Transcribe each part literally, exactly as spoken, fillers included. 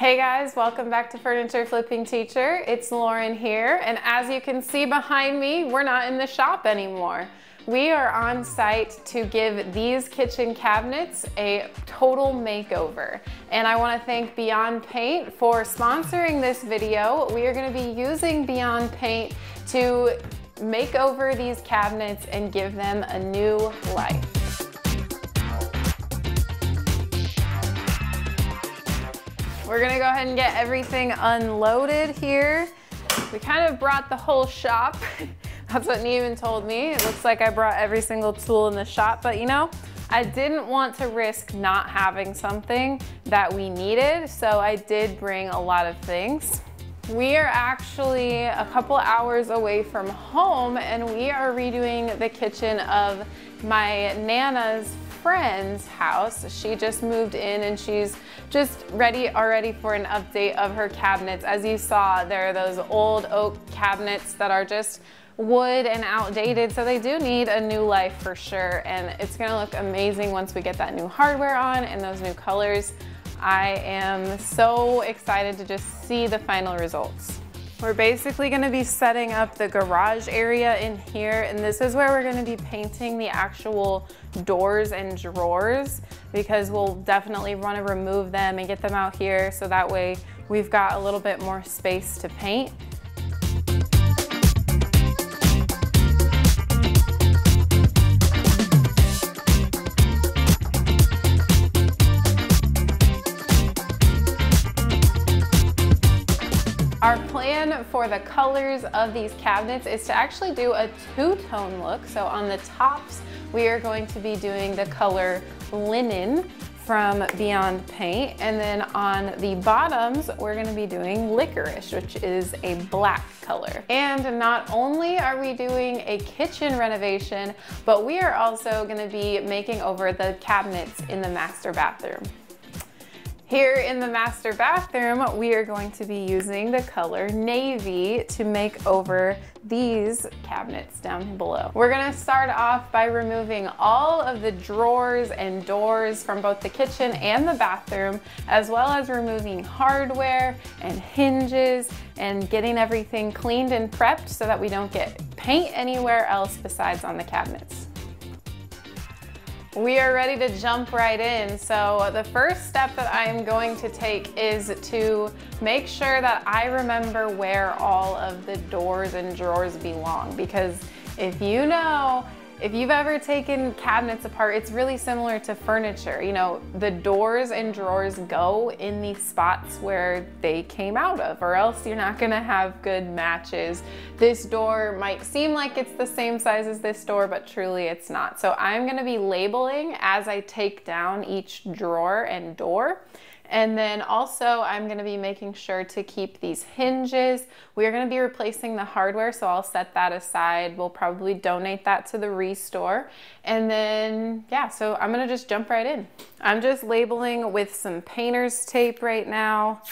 Hey guys, welcome back to Furniture Flipping Teacher. It's Lauren here, and as you can see behind me, we're not in the shop anymore. We are on site to give these kitchen cabinets a total makeover. And I want to thank Beyond Paint for sponsoring this video. We are going to be using Beyond Paint to make over these cabinets and give them a new life. We're gonna go ahead and get everything unloaded here. We kind of brought the whole shop. That's what Neiman told me. It looks like I brought every single tool in the shop, but you know, I didn't want to risk not having something that we needed, so I did bring a lot of things. We are actually a couple hours away from home, and we are redoing the kitchen of my Nana's friend's house. She just moved in and she's just ready already for an update of her cabinets. As you saw, there are those old oak cabinets that are just wood and outdated, so they do need a new life for sure, and it's gonna look amazing once we get that new hardware on and those new colors. I am so excited to just see the final results. We're basically gonna be setting up the garage area in here, and this is where we're gonna be painting the actual doors and drawers, because we'll definitely wanna remove them and get them out here, so that way we've got a little bit more space to paint. Our plan for the colors of these cabinets is to actually do a two-tone look. So on the tops, we are going to be doing the color linen from Beyond Paint. And then on the bottoms, we're gonna be doing licorice, which is a black color. And not only are we doing a kitchen renovation, but we are also gonna be making over the cabinets in the master bathroom. Here in the master bathroom, we are going to be using the color navy to make over these cabinets down below. We're gonna start off by removing all of the drawers and doors from both the kitchen and the bathroom, as well as removing hardware and hinges and getting everything cleaned and prepped so that we don't get paint anywhere else besides on the cabinets. We are ready to jump right in. So the first step that I'm going to take is to make sure that I remember where all of the doors and drawers belong, because if you know, if you've ever taken cabinets apart, it's really similar to furniture. You know, the doors and drawers go in the spots where they came out of, or else you're not gonna have good matches. This door might seem like it's the same size as this door, but truly it's not. So I'm gonna be labeling as I take down each drawer and door. And then also I'm gonna be making sure to keep these hinges. We're gonna be replacing the hardware, so I'll set that aside. We'll probably donate that to the ReStore. And then, yeah, so I'm gonna just jump right in. I'm just labeling with some painter's tape right now.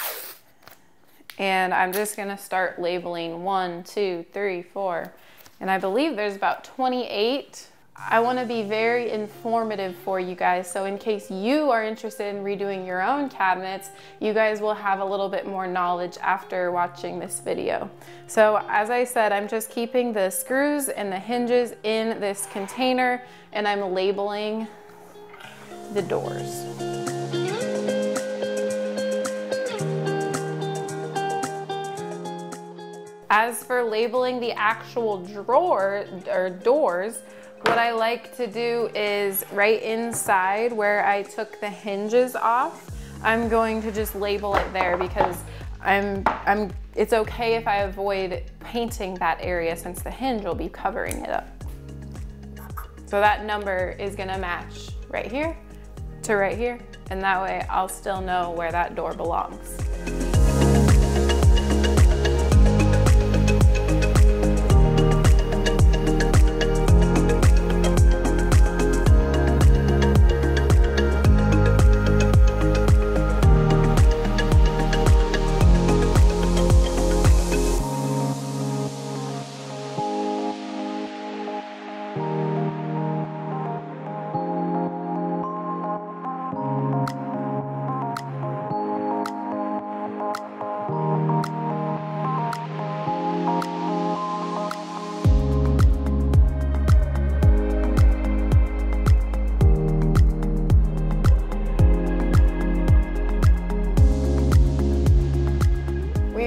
And I'm just gonna start labeling one, two, three, four. And I believe there's about twenty-eight. I want to be very informative for you guys, so in case you are interested in redoing your own cabinets, you guys will have a little bit more knowledge after watching this video. So as I said, I'm just keeping the screws and the hinges in this container, and I'm labeling the doors. As for labeling the actual drawer or doors, what I like to do is right inside where I took the hinges off, I'm going to just label it there, because I'm, I'm, it's okay if I avoid painting that area since the hinge will be covering it up. So that number is gonna match right here to right here, and that way I'll still know where that door belongs.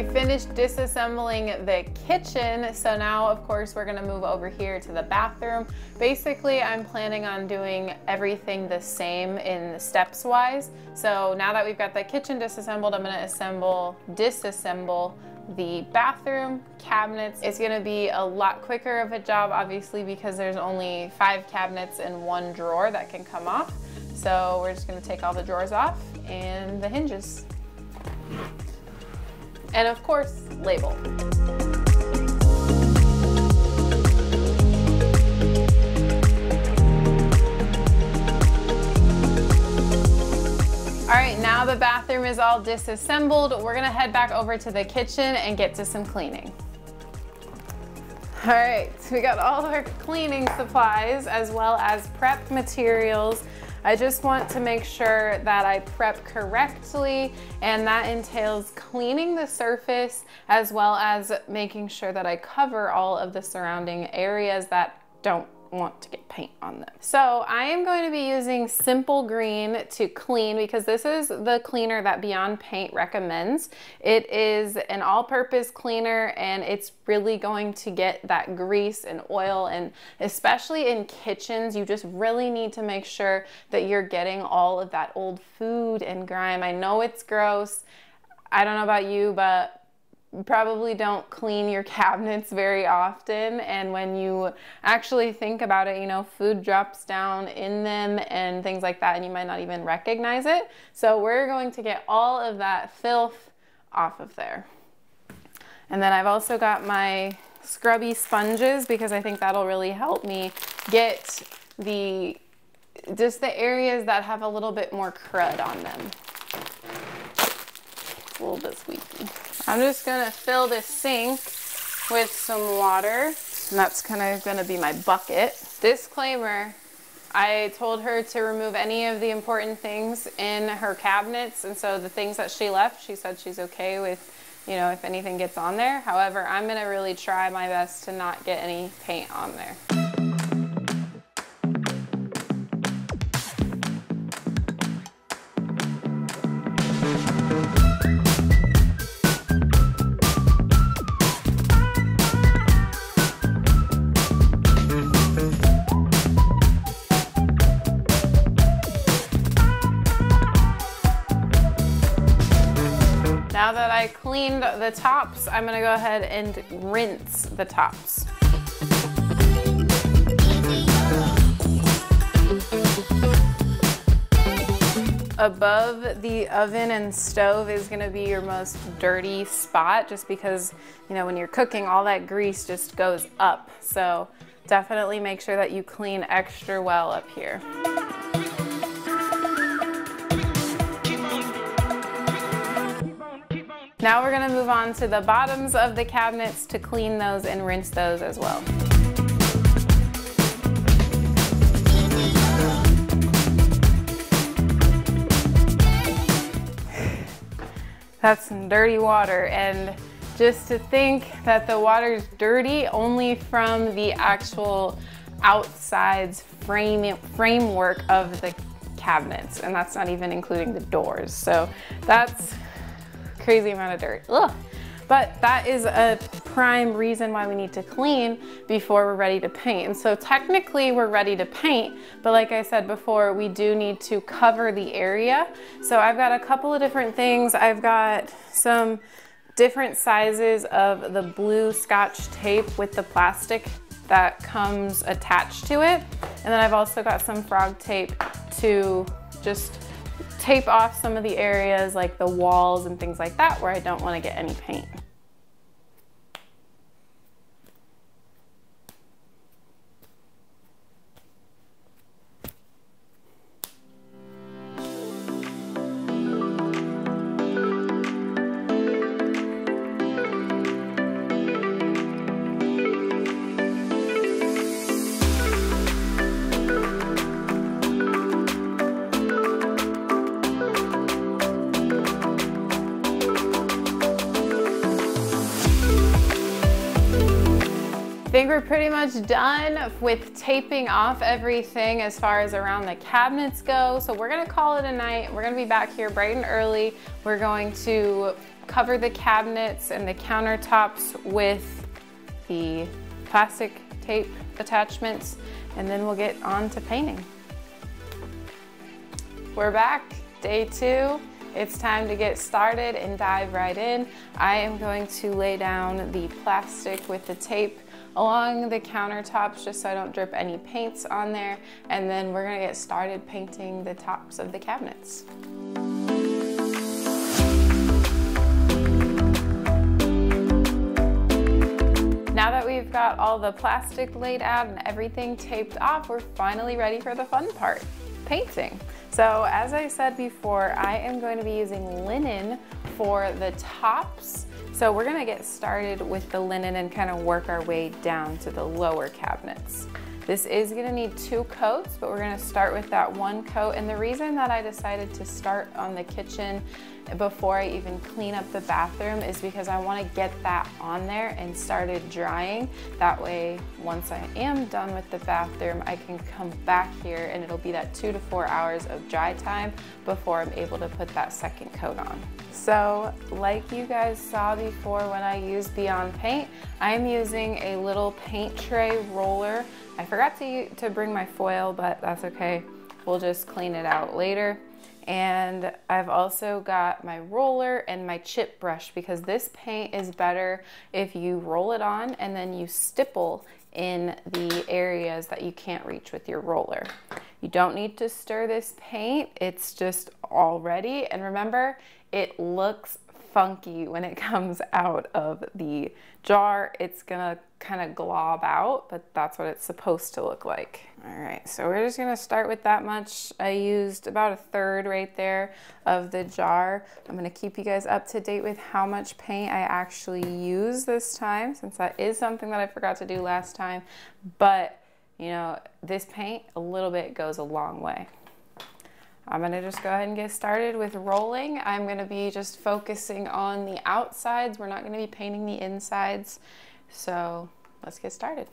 We finished disassembling the kitchen, so now of course we're gonna move over here to the bathroom. Basically, I'm planning on doing everything the same in steps wise. So now that we've got the kitchen disassembled, I'm gonna assemble, disassemble the bathroom cabinets. It's gonna be a lot quicker of a job, obviously, because there's only five cabinets and one drawer that can come off. So we're just gonna take all the drawers off and the hinges. And of course, label. All right, now the bathroom is all disassembled. We're gonna head back over to the kitchen and get to some cleaning. All right, so we got all our cleaning supplies as well as prep materials. I just want to make sure that I prep correctly, and that entails cleaning the surface as well as making sure that I cover all of the surrounding areas that don't want to get paint on them. So I am going to be using Simple Green to clean, because this is the cleaner that Beyond Paint recommends. It is an all-purpose cleaner, and it's really going to get that grease and oil, and especially in kitchens, you just really need to make sure that you're getting all of that old food and grime. I know it's gross. I don't know about you, but probably don't clean your cabinets very often, and when you actually think about it, you know, food drops down in them and things like that, and you might not even recognize it. So we're going to get all of that filth off of there. And then I've also got my scrubby sponges, because I think that'll really help me get the just the areas that have a little bit more crud on them. It's a little bit squeaky. I'm just gonna fill this sink with some water, and that's kind of gonna be my bucket. Disclaimer, I told her to remove any of the important things in her cabinets, and so the things that she left, she said she's okay with, you know, if anything gets on there. However, I'm gonna really try my best to not get any paint on there. Now that I cleaned the tops, I'm gonna go ahead and rinse the tops. Above the oven and stove is gonna be your most dirty spot, just because, you know, when you're cooking, all that grease just goes up. So definitely make sure that you clean extra well up here. Now we're gonna move on to the bottoms of the cabinets to clean those and rinse those as well. That's some dirty water, and just to think that the water's dirty only from the actual outside's frame, framework of the cabinets, and that's not even including the doors. So that's crazy amount of dirt. Ugh. But that is a prime reason why we need to clean before we're ready to paint. And so technically we're ready to paint, but like I said before, we do need to cover the area. So I've got a couple of different things. I've got some different sizes of the blue Scotch tape with the plastic that comes attached to it. And then I've also got some Frog tape to just tape off some of the areas like the walls and things like that where I don't want to get any paint. think we're pretty much done with taping off everything as far as around the cabinets go. So we're gonna call it a night. We're gonna be back here bright and early. We're going to cover the cabinets and the countertops with the plastic tape attachments, and then we'll get on to painting. We're back, day two. It's time to get started and dive right in. I am going to lay down the plastic with the tape along the countertops just so I don't drip any paints on there, and then we're gonna get started painting the tops of the cabinets. Now that we've got all the plastic laid out and everything taped off, we're finally ready for the fun part, painting. So as I said before, I am going to be using linen for the tops. So we're gonna get started with the linen and kind of work our way down to the lower cabinets. This is gonna need two coats, but we're gonna start with that one coat. And the reason that I decided to start on the kitchen before I even clean up the bathroom is because I wanna get that on there and started drying. That way, once I am done with the bathroom, I can come back here and it'll be that two to four hours of dry time before I'm able to put that second coat on. So like you guys saw before when I used Beyond Paint, I am using a little paint tray roller. I forgot to, to bring my foil, but that's okay. We'll just clean it out later. And I've also got my roller and my chip brush because this paint is better if you roll it on and then you stipple in the areas that you can't reach with your roller. You don't need to stir this paint. It's just all ready. And remember, it looks funky when it comes out of the jar. It's gonna kind of glob out, but that's what it's supposed to look like. All right, so we're just gonna start with that much. I used about a third right there of the jar. I'm gonna keep you guys up to date with how much paint I actually use this time, since that is something that I forgot to do last time. But you know, this paint, a little bit goes a long way. I'm gonna just go ahead and get started with rolling. I'm gonna be just focusing on the outsides. We're not gonna be painting the insides. So let's get started.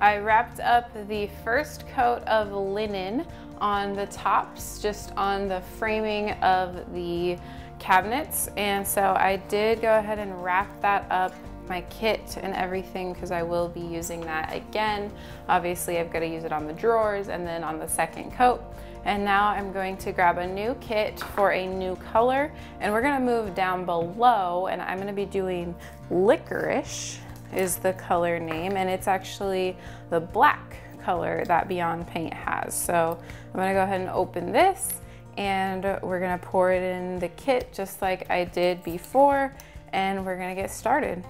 I wrapped up the first coat of linen on the tops, just on the framing of the cabinets. And so I did go ahead and wrap that up, my kit and everything, because I will be using that again. Obviously, I've got to use it on the drawers and then on the second coat. And now I'm going to grab a new kit for a new color, and we're gonna move down below, and I'm gonna be doing licorice is the color name, and it's actually the black color that Beyond Paint has. So I'm gonna go ahead and open this, and we're gonna pour it in the kit just like I did before, and we're gonna get started.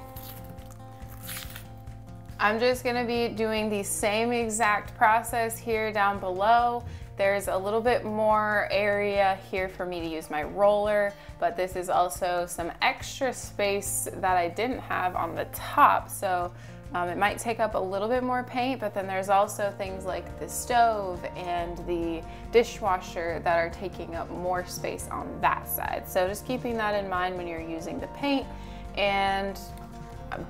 I'm just gonna be doing the same exact process here down below. There's a little bit more area here for me to use my roller, but this is also some extra space that I didn't have on the top. So um, it might take up a little bit more paint, but then there's also things like the stove and the dishwasher that are taking up more space on that side. So just keeping that in mind when you're using the paint. And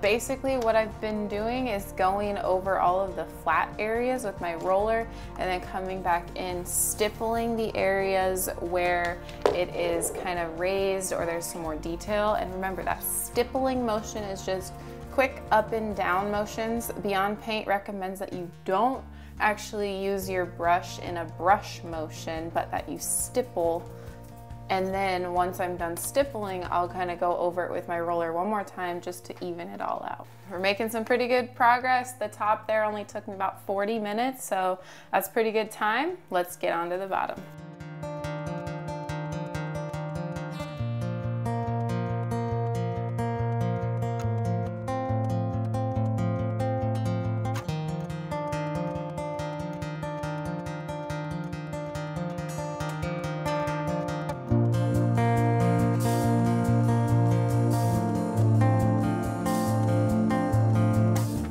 basically what I've been doing is going over all of the flat areas with my roller and then coming back in, stippling the areas where it is kind of raised or there's some more detail. And remember, that stippling motion is just quick up and down motions. Beyond Paint recommends that you don't actually use your brush in a brush motion, but that you stipple. And then once I'm done stippling, I'll kind of go over it with my roller one more time just to even it all out. We're making some pretty good progress. The top there only took me about forty minutes, so that's pretty good time. Let's get on to the bottom.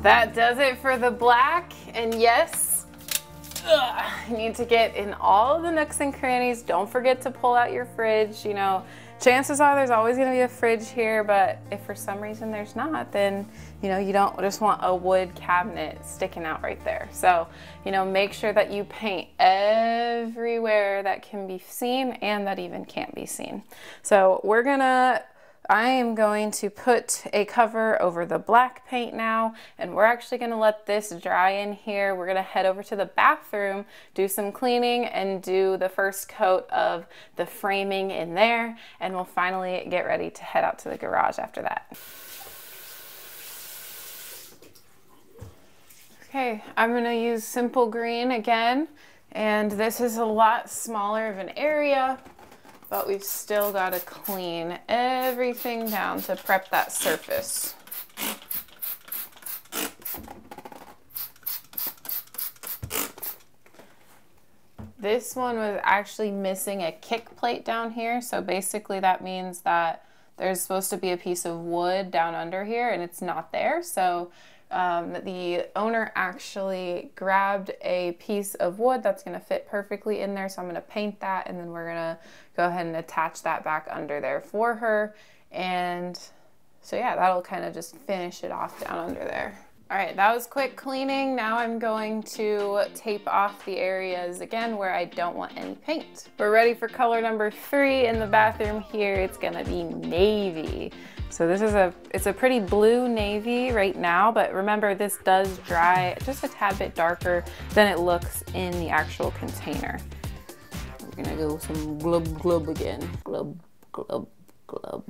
that does it for the black. And yes, ugh, you need to get in all the nooks and crannies. Don't forget to pull out your fridge. You know, chances are there's always gonna be a fridge here, but if for some reason there's not, then you know, you don't just want a wood cabinet sticking out right there. So, you know, make sure that you paint everywhere that can be seen and that even can't be seen. So we're gonna, I am going to put a cover over the black paint now, and we're actually gonna let this dry in here. We're gonna head over to the bathroom, do some cleaning, and do the first coat of the framing in there, and we'll finally get ready to head out to the garage after that. Okay, I'm gonna use Simple Green again, and this is a lot smaller of an area, but we've still got to clean everything down to prep that surface. This one was actually missing a kick plate down here, so basically that means that there's supposed to be a piece of wood down under here and it's not there. So Um, the owner actually grabbed a piece of wood that's going to fit perfectly in there. So I'm going to paint that, and then we're going to go ahead and attach that back under there for her. And so yeah, that'll kind of just finish it off down under there. All right, that was quick cleaning. Now I'm going to tape off the areas again where I don't want any paint. We're ready for color number three in the bathroom here. It's gonna be navy. So this is a, it's a pretty blue navy right now, but remember this does dry just a tad bit darker than it looks in the actual container. We're gonna go some glub glub again. Glub, glub, glub.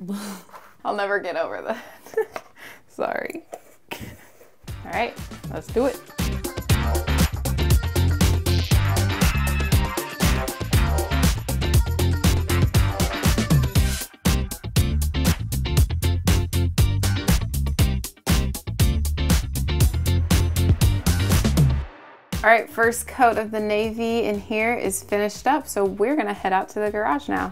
I'll never get over that. Sorry. All right, let's do it. All right, first coat of the navy in here is finished up, so we're gonna head out to the garage now.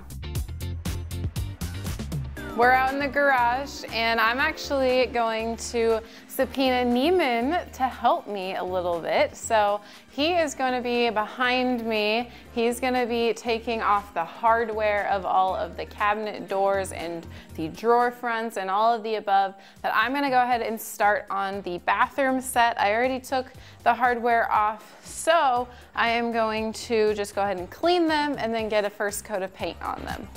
We're out in the garage, and I'm actually going to subpoena Neiman to help me a little bit. So he is going to be behind me. He's going to be taking off the hardware of all of the cabinet doors and the drawer fronts and all of the above. But I'm going to go ahead and start on the bathroom set. I already took the hardware off, so I am going to just go ahead and clean them and then get a first coat of paint on them.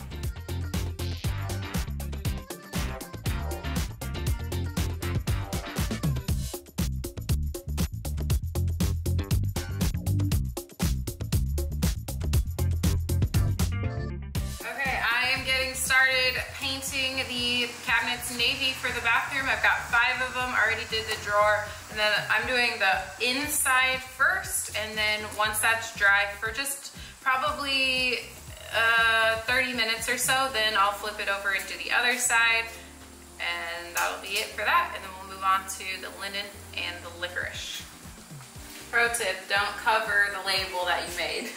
Painting the cabinets navy for the bathroom. I've got five of them, already did the drawer, and then I'm doing the inside first, and then once that's dry for just probably uh, thirty minutes or so, then I'll flip it over into the other side, and that'll be it for that, and then we'll move on to the linen and the licorice. Pro tip, don't cover the label that you made,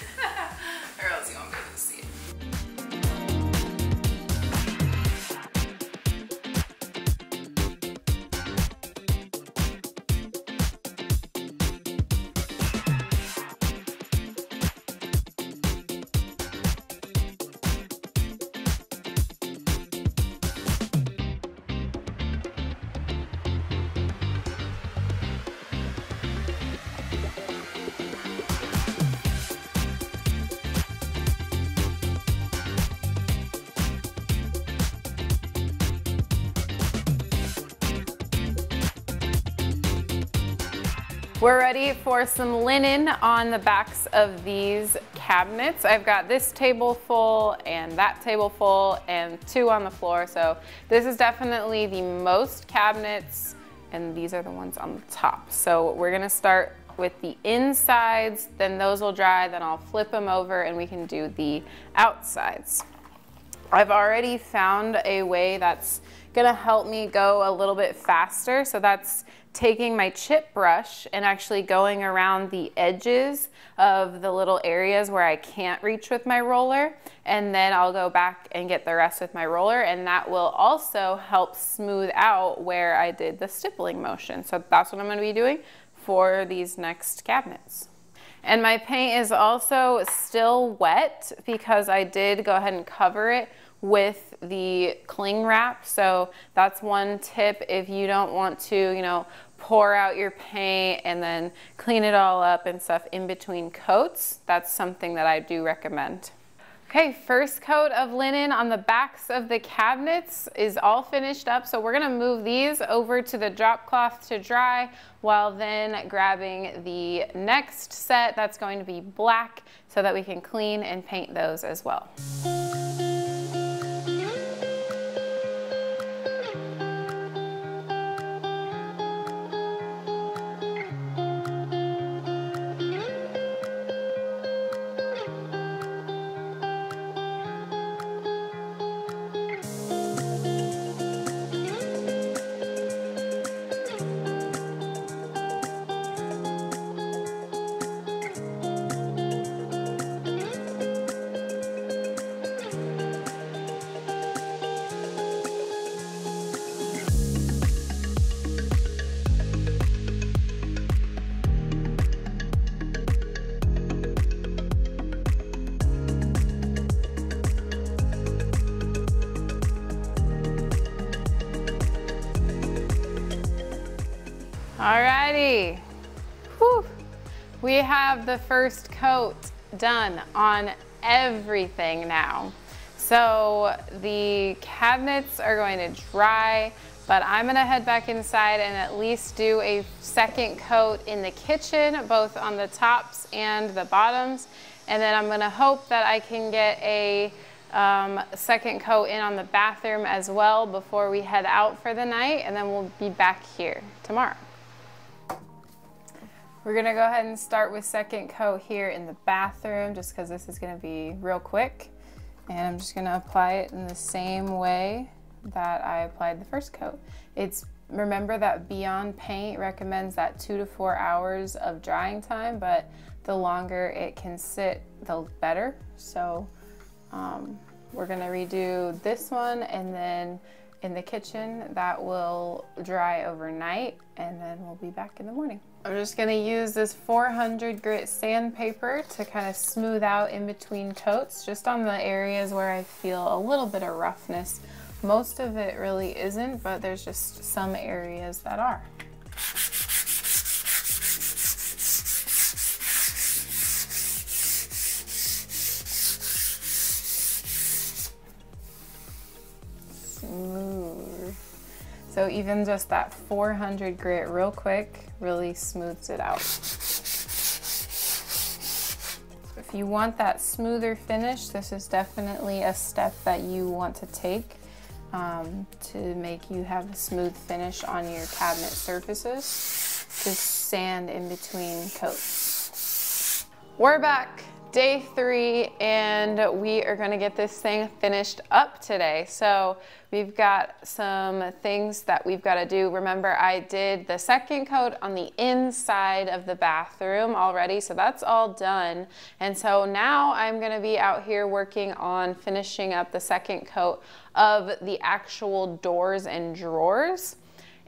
or else you won't be able to see it. We're ready for some linen on the backs of these cabinets. I've got this table full and that table full and two on the floor. So this is definitely the most cabinets, and these are the ones on the top. So we're gonna start with the insides, then those will dry, then I'll flip them over and we can do the outsides. I've already found a way that's gonna help me go a little bit faster. So that's taking my chip brush and actually going around the edges of the little areas where I can't reach with my roller, and then I'll go back and get the rest with my roller, and that will also help smooth out where I did the stippling motion. So that's what I'm going to be doing for these next cabinets. And my paint is also still wet because I did go ahead and cover it with the cling wrap. So that's one tip. If you don't want to, you know, pour out your paint and then clean it all up and stuff in between coats, that's something that I do recommend. Okay, first coat of linen on the backs of the cabinets is all finished up, so we're gonna move these over to the drop cloth to dry, while then grabbing the next set that's going to be black so that we can clean and paint those as well. Alrighty, whew. We have the first coat done on everything now. So the cabinets are going to dry, but I'm gonna head back inside and at least do a second coat in the kitchen, both on the tops and the bottoms. And then I'm gonna hope that I can get a Um, second coat in on the bathroom as well before we head out for the night, and then we'll be back here tomorrow. We're gonna go ahead and start with second coat here in the bathroom, just because this is gonna be real quick, and I'm just gonna apply it in the same way that I applied the first coat. It's remember that Beyond Paint recommends that two to four hours of drying time, but the longer it can sit, the better. So Um, we're gonna redo this one, and then in the kitchen that will dry overnight, and then we'll be back in the morning. I'm just gonna use this four hundred grit sandpaper to kind of smooth out in between coats, just on the areas where I feel a little bit of roughness. Most of it really isn't, but there's just some areas that are. Smooth. So even just that four hundred grit real quick really smooths it out. If you want that smoother finish, this is definitely a step that you want to take um, to make you have a smooth finish on your cabinet surfaces. Just sand in between coats. We're back. Day three, and we are gonna get this thing finished up today. So we've got some things that we've gotta do. Remember, I did the second coat on the inside of the bathroom already, so that's all done. And so now I'm gonna be out here working on finishing up the second coat of the actual doors and drawers,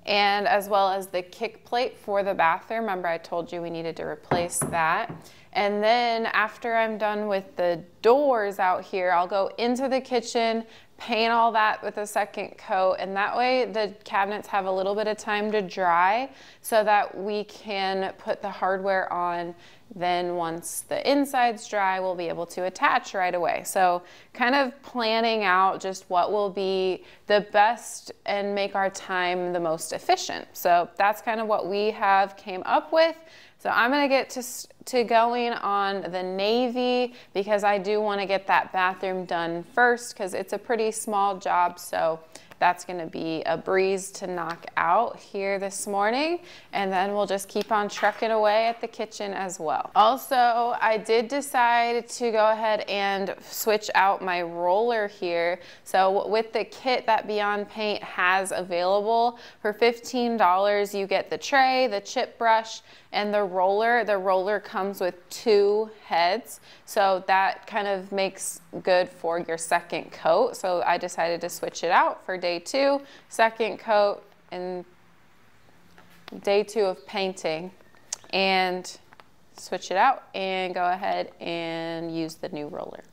and as well as the kick plate for the bathroom. Remember, I told you we needed to replace that. And then after I'm done with the doors out here, I'll go into the kitchen, paint all that with a second coat, and that way the cabinets have a little bit of time to dry so that we can put the hardware on. Then once the inside's dry, we'll be able to attach right away. So kind of planning out just what will be the best and make our time the most efficient. So that's kind of what we have came up with. So I'm gonna get to, to going on the navy, because I do wanna get that bathroom done first, because it's a pretty small job, so That's gonna be a breeze to knock out here this morning. And then we'll just keep on trucking away at the kitchen as well. Also, I did decide to go ahead and switch out my roller here. So with the kit that Beyond Paint has available, for fifteen dollars you get the tray, the chip brush, and the roller. The roller comes with two heads, so that kind of makes good for your second coat. So I decided to switch it out for day two, second coat, and day two of painting, and switch it out and go ahead and use the new roller.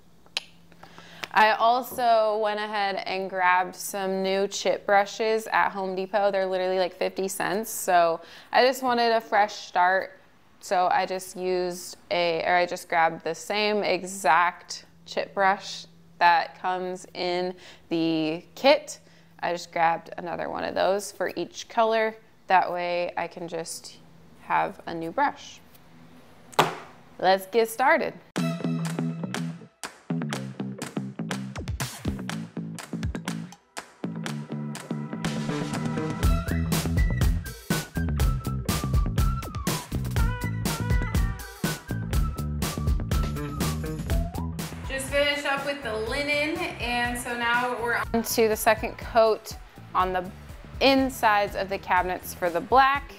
I also went ahead and grabbed some new chip brushes at Home Depot. They're literally like fifty cents. So I just wanted a fresh start. So I just used a, or I just grabbed the same exact chip brush that comes in the kit. I just grabbed another one of those for each color. That way I can just have a new brush. Let's get started. With the linen, and so now we're on to the second coat on the insides of the cabinets for the black.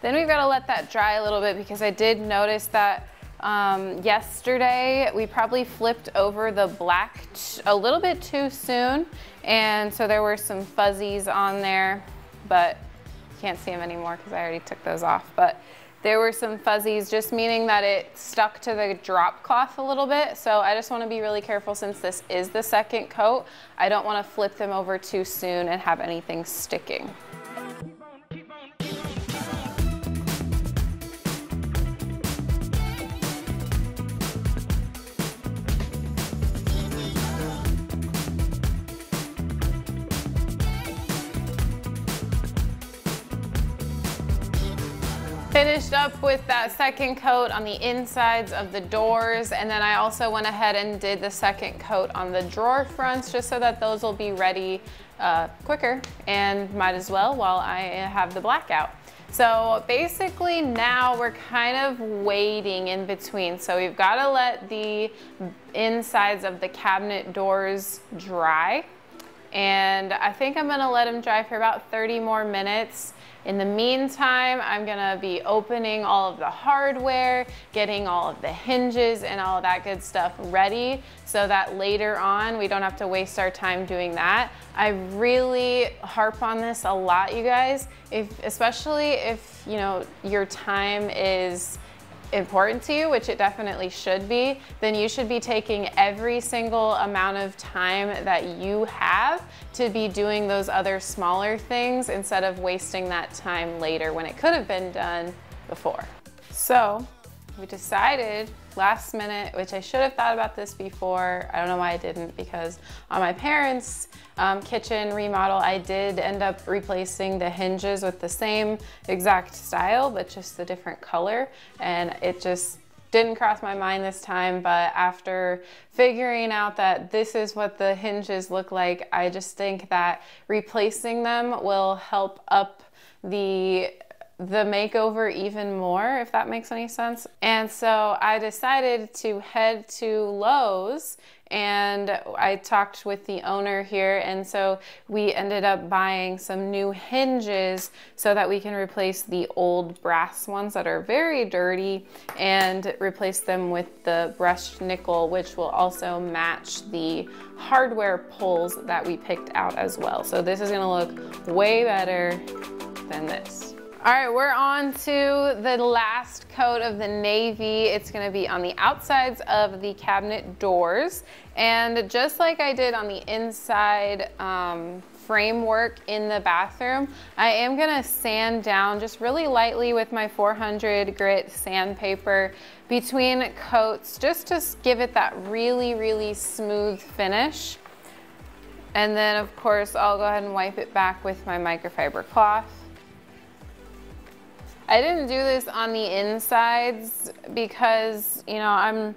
Then we've got to let that dry a little bit, because I did notice that um, yesterday we probably flipped over the black a little bit too soon, and so there were some fuzzies on there, but you can't see them anymore because I already took those off. But there were some fuzzies, just meaning that it stuck to the drop cloth a little bit. So I just want to be really careful, since this is the second coat. I don't want to flip them over too soon and have anything sticking. Finished up with that second coat on the insides of the doors, and then I also went ahead and did the second coat on the drawer fronts, just so that those will be ready uh, quicker, and might as well while I have the blackout. So basically now we're kind of waiting in between. So we've got to let the insides of the cabinet doors dry, and I think I'm gonna let them dry for about thirty more minutes. In the meantime, I'm gonna be opening all of the hardware, getting all of the hinges and all that good stuff ready, so that later on we don't have to waste our time doing that. I really harp on this a lot, you guys, if, especially if you know your time is important to you, which it definitely should be, then you should be taking every single amount of time that you have to be doing those other smaller things, instead of wasting that time later when it could have been done before. So we decided last minute, which I should have thought about this before, I don't know why I didn't, because on my parents' um, kitchen remodel, I did end up replacing the hinges with the same exact style, but just a different color. And it just didn't cross my mind this time, but after figuring out that this is what the hinges look like, I just think that replacing them will help up the the makeover even more, if that makes any sense. And so I decided to head to Lowe's, and I talked with the owner here, and so we ended up buying some new hinges so that we can replace the old brass ones that are very dirty, and replace them with the brushed nickel, which will also match the hardware pulls that we picked out as well. So this is gonna look way better than this. All right, we're on to the last coat of the navy. It's gonna be on the outsides of the cabinet doors. And just like I did on the inside um, framework in the bathroom, I am gonna sand down just really lightly with my four hundred grit sandpaper between coats, just to give it that really, really smooth finish. And then of course, I'll go ahead and wipe it back with my microfiber cloth. I didn't do this on the insides because, you know, I'm,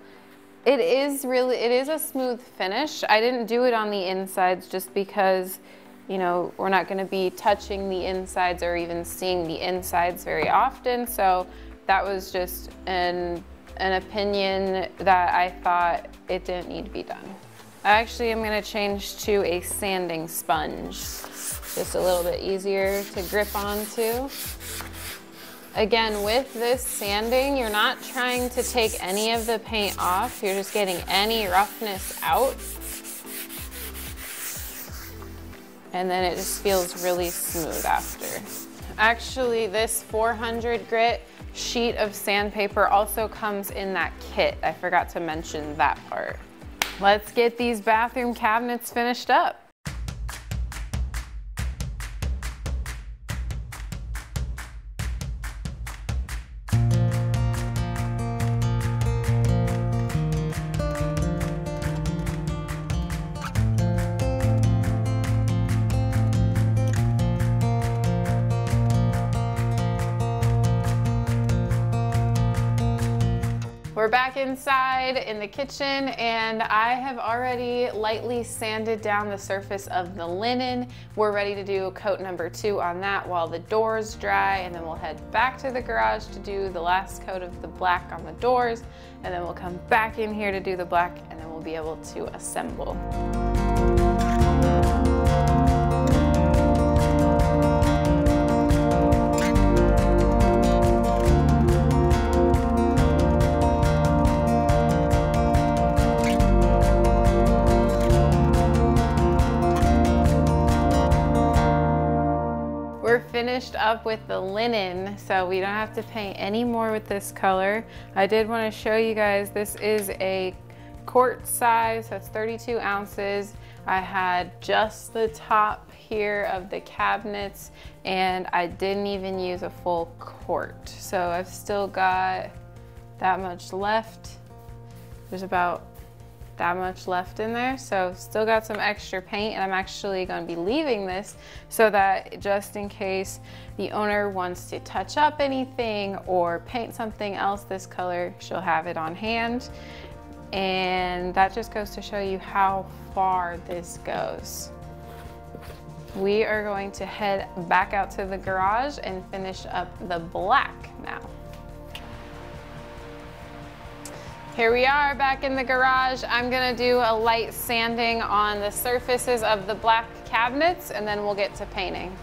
it is really, it is a smooth finish. I didn't do it on the insides just because You know, we're not going to be touching the insides or even seeing the insides very often. So that was just an, an opinion that I thought it didn't need to be done. I actually am going to change to a sanding sponge. Just a little bit easier to grip onto. Again, with this sanding, you're not trying to take any of the paint off. You're just getting any roughness out. And then it just feels really smooth after. Actually, this four hundred grit sheet of sandpaper also comes in that kit. I forgot to mention that part. Let's get these bathroom cabinets finished up. We're back inside in the kitchen, and I have already lightly sanded down the surface of the linen. We're ready to do coat number two on that while the doors dry, and then we'll head back to the garage to do the last coat of the black on the doors, and then we'll come back in here to do the black, and then we'll be able to assemble. Finished up with the linen, so we don't have to paint any more with this color. I did want to show you guys, this is a quart size, so it's thirty-two ounces. I had just the top here of the cabinets, and I didn't even use a full quart. So I've still got that much left. There's about that much left in there, so still got some extra paint, and I'm actually going to be leaving this so that just in case the owner wants to touch up anything or paint something else this color, she'll have it on hand. And that just goes to show you how far this goes. We are going to head back out to the garage and finish up the black now. Here we are back in the garage. I'm gonna do a light sanding on the surfaces of the black cabinets, and then we'll get to painting.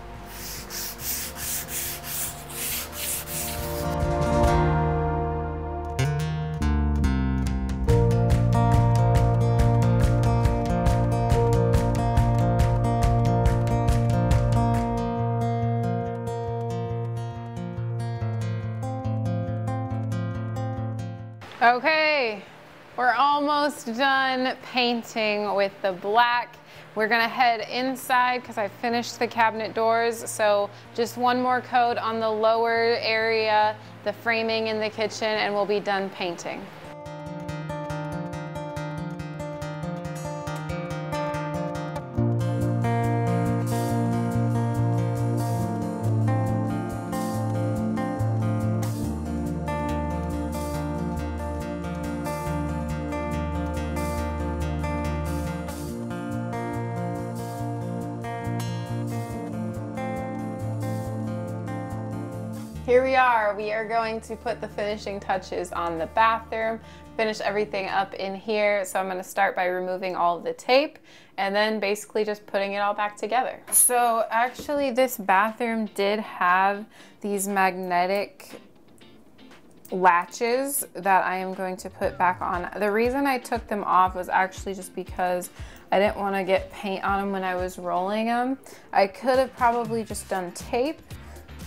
Okay, we're almost done painting with the black. We're gonna head inside because I finished the cabinet doors. So just one more coat on the lower area, the framing in the kitchen, and we'll be done painting. Here we are, we are going to put the finishing touches on the bathroom, finish everything up in here. So I'm gonna start by removing all of the tape and then basically just putting it all back together. So actually this bathroom did have these magnetic latches that I am going to put back on. The reason I took them off was actually just because I didn't wanna get paint on them when I was rolling them. I could have probably just done tape,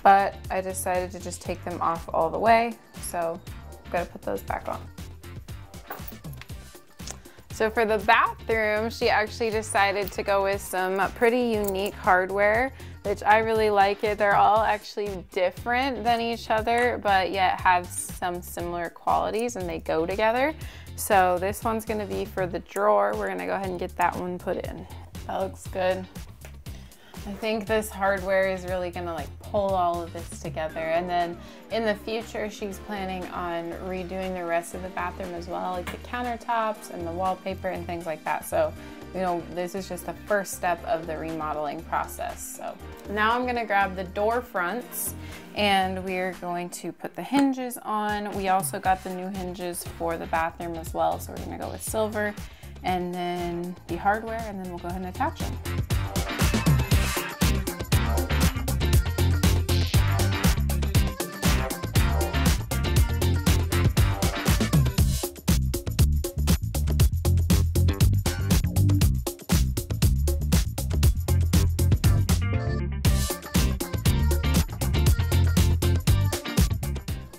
but I decided to just take them off all the way, so I've got to put those back on. So for the bathroom, she actually decided to go with some pretty unique hardware, which I really like it. They're all actually different than each other, but yet have some similar qualities and they go together. So this one's gonna be for the drawer. We're gonna go ahead and get that one put in. That looks good. I think this hardware is really gonna like pull all of this together. And then in the future, she's planning on redoing the rest of the bathroom as well, like the countertops and the wallpaper and things like that. So, you know, this is just the first step of the remodeling process. So now I'm gonna grab the door fronts and we're going to put the hinges on. We also got the new hinges for the bathroom as well. So we're gonna go with silver and then the hardware, and then we'll go ahead and attach them.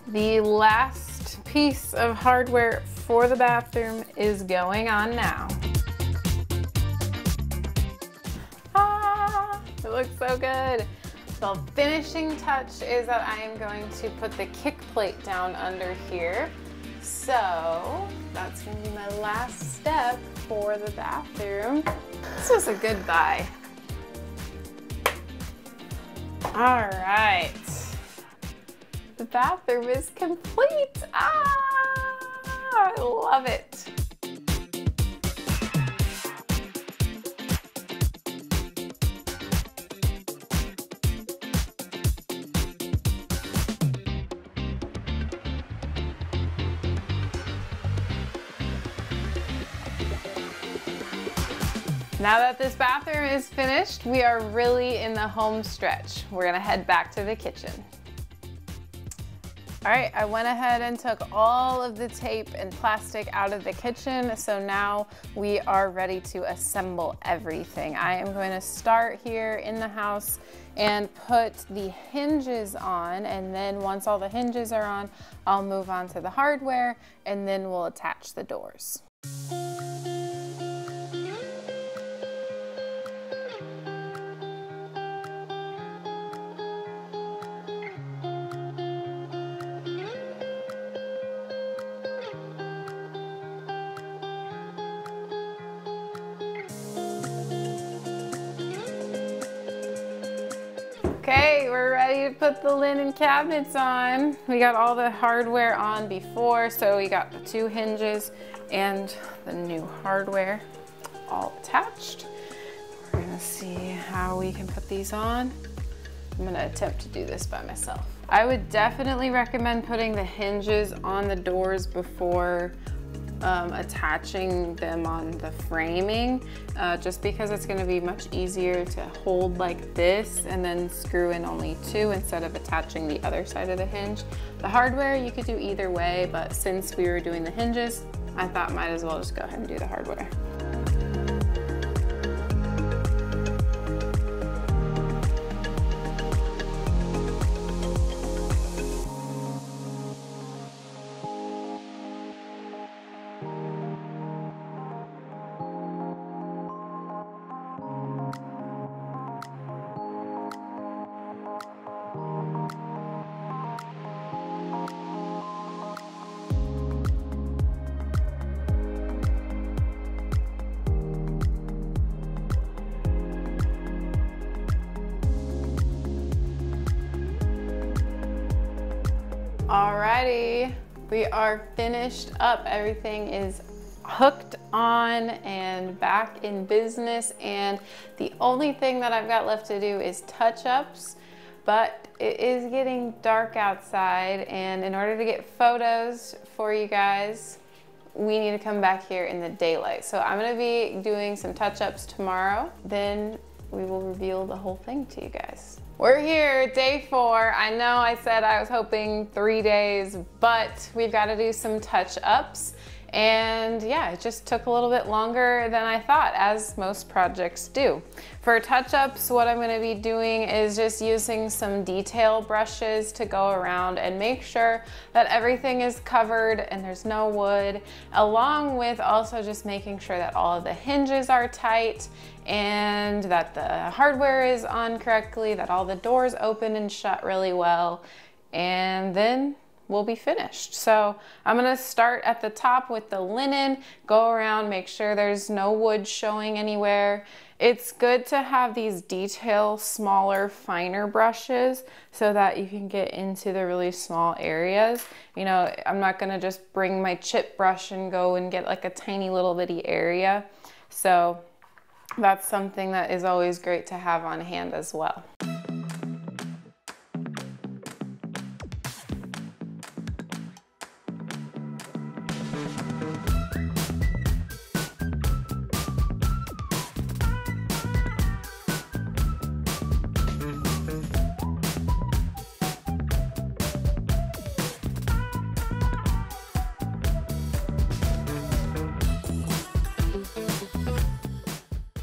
The last piece of hardware for the bathroom is going on now. Ah, it looks so good. The finishing touch is that I am going to put the kick plate down under here. So that's gonna be my last step for the bathroom. This was a good buy. All right. The bathroom is complete. Ah, I love it. Now that this bathroom is finished, we are really in the home stretch. We're gonna head back to the kitchen. All right, I went ahead and took all of the tape and plastic out of the kitchen, so now we are ready to assemble everything. I am going to start here in the house and put the hinges on, and then once all the hinges are on, I'll move on to the hardware, and then we'll attach the doors. Okay, we're ready to put the linen cabinets on. We got all the hardware on before, so we got the two hinges and the new hardware all attached. We're gonna see how we can put these on. I'm gonna attempt to do this by myself. I would definitely recommend putting the hinges on the doors before Um, attaching them on the framing, uh, just because it's going to be much easier to hold like this and then screw in only two instead of attaching the other side of the hinge. The hardware you could do either way, but since we were doing the hinges, I thought might as well just go ahead and do the hardware. Alrighty, we are finished up. Everything is hooked on and back in business, and the only thing that I've got left to do is touch-ups, but it is getting dark outside, and in order to get photos for you guys, we need to come back here in the daylight. So I'm gonna be doing some touch-ups tomorrow, then we will reveal the whole thing to you guys. We're here, day four. I know I said I was hoping three days, but we've got to do some touch-ups. And yeah, it just took a little bit longer than I thought, as most projects do. For touch-ups, what I'm gonna be doing is just using some detail brushes to go around and make sure that everything is covered and there's no wood, along with also just making sure that all of the hinges are tight and that the hardware is on correctly, that all the doors open and shut really well. And then will be finished. So I'm gonna start at the top with the linen, go around, make sure there's no wood showing anywhere. It's good to have these detail, smaller, finer brushes so that you can get into the really small areas. You know, I'm not gonna just bring my chip brush and go and get like a tiny little bitty area. So that's something that is always great to have on hand as well.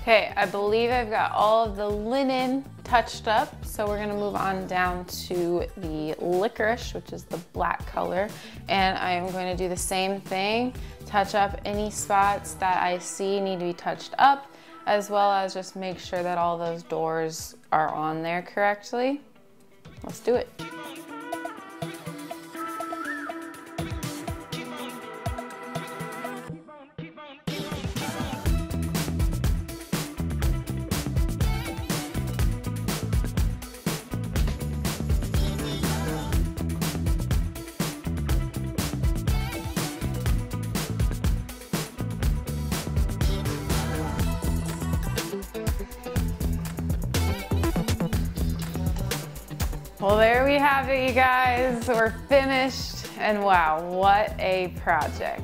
Okay, I believe I've got all of the linen touched up, so we're gonna move on down to the licorice, which is the black color, and I am going to do the same thing, touch up any spots that I see need to be touched up, as well as just make sure that all those doors are on there correctly. Let's do it. Well, there we have it, you guys. We're finished, and wow, what a project.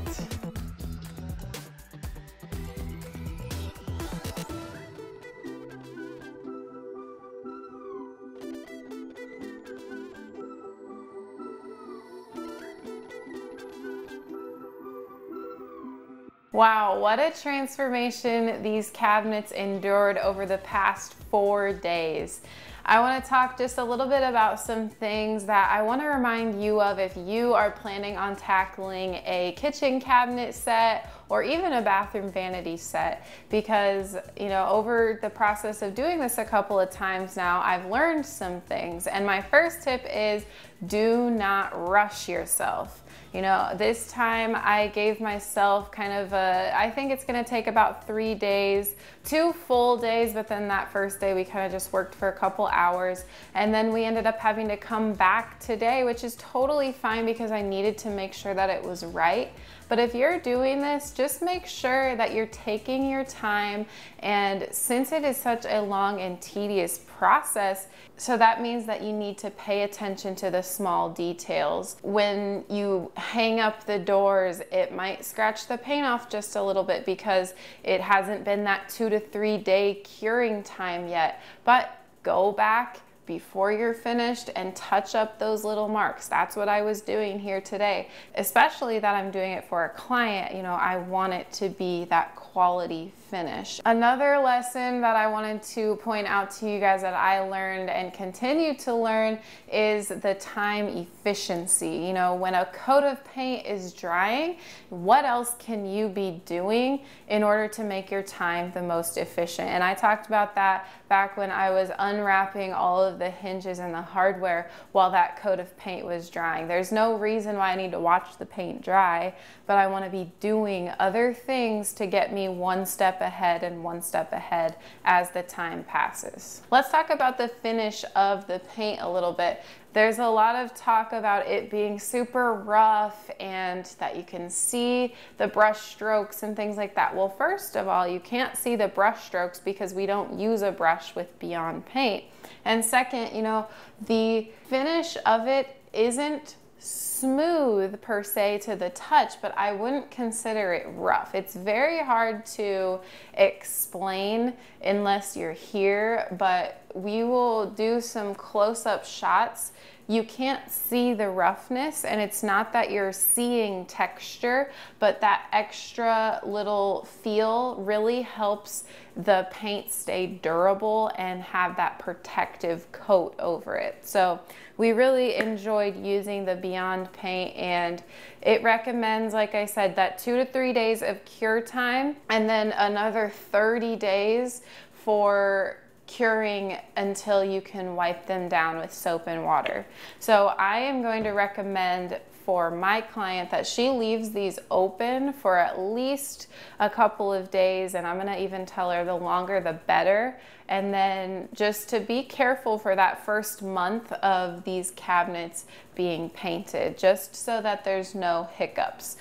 Wow, what a transformation these cabinets endured over the past four days. I want to talk just a little bit about some things that I want to remind you of if you are planning on tackling a kitchen cabinet set or even a bathroom vanity set, because, you know, over the process of doing this a couple of times now, I've learned some things. And my first tip is do not rush yourself. You know, this time I gave myself kind of a, I think it's gonna take about three days, two full days, but then that first day we kind of just worked for a couple hours. And then we ended up having to come back today, which is totally fine because I needed to make sure that it was right. But if you're doing this, just make sure that you're taking your time. And since it is such a long and tedious process, so that means that you need to pay attention to the small details. When you hang up the doors, it might scratch the paint off just a little bit because it hasn't been that two to three day curing time yet. But go back before you're finished and touch up those little marks. That's what I was doing here today, especially that I'm doing it for a client. You know, I want it to be that quality finish. Another lesson that I wanted to point out to you guys that I learned and continue to learn is the time efficiency. You know, when a coat of paint is drying, what else can you be doing in order to make your time the most efficient? And I talked about that back when I was unwrapping all of the hinges and the hardware while that coat of paint was drying. There's no reason why I need to watch the paint dry, but I want to be doing other things to get me one step ahead and one step ahead as the time passes. Let's talk about the finish of the paint a little bit. There's a lot of talk about it being super rough and that you can see the brush strokes and things like that. Well, first of all, you can't see the brush strokes because we don't use a brush with Beyond Paint. And second, you know, the finish of it isn't smooth per se to the touch, but I wouldn't consider it rough. It's very hard to explain unless you're here, but we will do some close-up shots. You can't see the roughness, and it's not that you're seeing texture, but that extra little feel really helps the paint stay durable and have that protective coat over it. So we really enjoyed using the Beyond Paint, and it recommends, like I said, that two to three days of cure time and then another thirty days for curing until you can wipe them down with soap and water. So I am going to recommend for my client that she leaves these open for at least a couple of days, and I'm gonna even tell her the longer the better. And then just to be careful for that first month of these cabinets being painted, just so that there's no hiccups.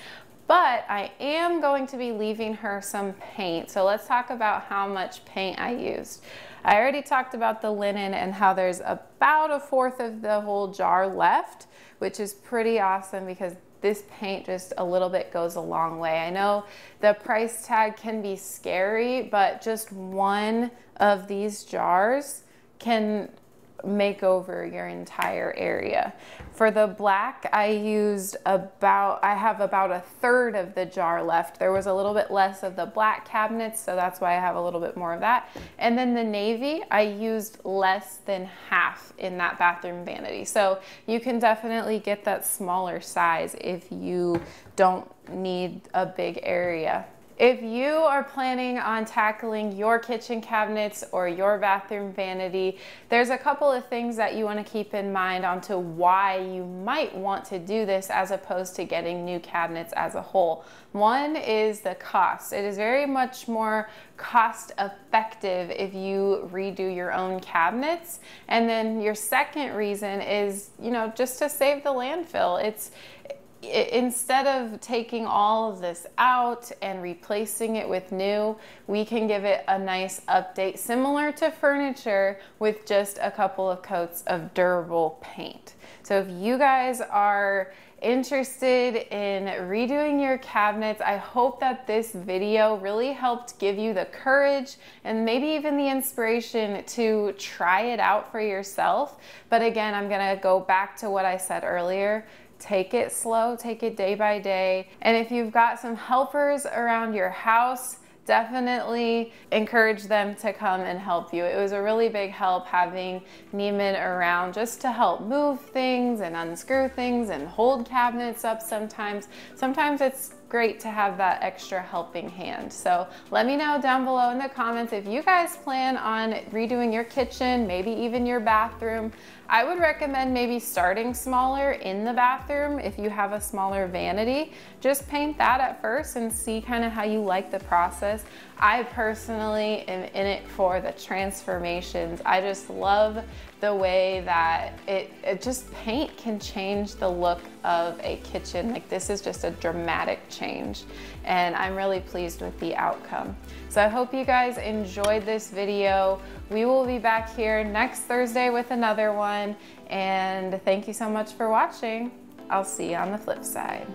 But I am going to be leaving her some paint. So let's talk about how much paint I used. I already talked about the linen and how there's about a fourth of the whole jar left, which is pretty awesome because this paint just a little bit goes a long way. I know the price tag can be scary, but just one of these jars can make over your entire area. For the black, I used about, I have about a third of the jar left. There was a little bit less of the black cabinets, so that's why I have a little bit more of that. And then the navy, I used less than half in that bathroom vanity. So you can definitely get that smaller size if you don't need a big area. If you are planning on tackling your kitchen cabinets or your bathroom vanity, there's a couple of things that you want to keep in mind onto why you might want to do this as opposed to getting new cabinets as a whole. One is the cost. It is very much more cost effective if you redo your own cabinets. And then your second reason is, you know, just to save the landfill. It's instead of taking all of this out and replacing it with new, we can give it a nice update similar to furniture with just a couple of coats of durable paint. So if you guys are interested in redoing your cabinets, I hope that this video really helped give you the courage and maybe even the inspiration to try it out for yourself. But again, I'm going to go back to what I said earlier. Take it slow, take it day by day. And if you've got some helpers around your house, definitely encourage them to come and help you. It was a really big help having Neiman around just to help move things and unscrew things and hold cabinets up sometimes. Sometimes it's great to have that extra helping hand. So let me know down below in the comments if you guys plan on redoing your kitchen, maybe even your bathroom. I would recommend maybe starting smaller in the bathroom if you have a smaller vanity. Just paint that at first and see kind of how you like the process. I personally am in it for the transformations. I just love the way that it, it just paint can change the look of a kitchen. Like this is just a dramatic change and I'm really pleased with the outcome. So I hope you guys enjoyed this video. We will be back here next Thursday with another one, and thank you so much for watching. I'll see you on the flip side.